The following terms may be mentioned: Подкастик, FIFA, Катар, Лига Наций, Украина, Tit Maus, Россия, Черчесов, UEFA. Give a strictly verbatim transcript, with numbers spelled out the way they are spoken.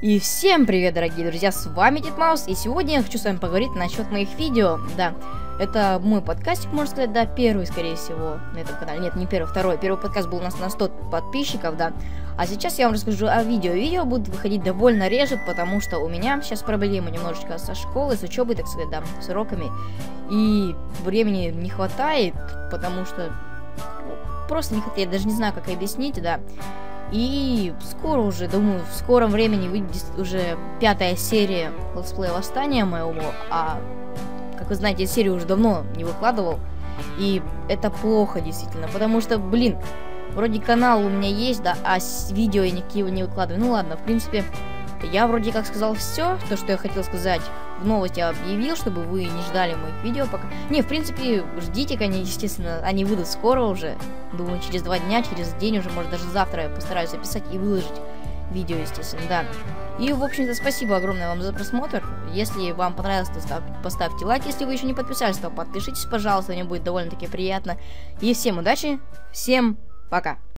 И всем привет, дорогие друзья, с вами Тит Маус, и сегодня я хочу с вами поговорить насчет моих видео, да, это мой подкастик, можно сказать, да, первый, скорее всего, на этом канале, нет, не первый, второй, первый подкаст был у нас на сто подписчиков, да, а сейчас я вам расскажу о видео, видео будут выходить довольно реже, потому что у меня сейчас проблемы немножечко со школой, с учебой, так сказать, да, с уроками, и времени не хватает, потому что, ну, просто не хватает, я даже не знаю, как объяснить, да. И скоро уже, думаю, в скором времени выйдет уже пятая серия летсплея восстания моего, а, как вы знаете, я серию уже давно не выкладывал, и это плохо, действительно, потому что, блин, вроде канал у меня есть, да, а видео я никакие не выкладываю, ну ладно, в принципе, я вроде как сказал все, то, что я хотел сказать, в новости объявил, чтобы вы не ждали моих видео пока, не, в принципе, ждите, они, естественно, они выйдут скоро уже, думаю, через два дня, через день уже, может, даже завтра я постараюсь записать и выложить видео, естественно, да, и, в общем-то, спасибо огромное вам за просмотр, если вам понравилось, то поставьте лайк, если вы еще не подписались, то подпишитесь, пожалуйста, мне будет довольно-таки приятно, и всем удачи, всем пока!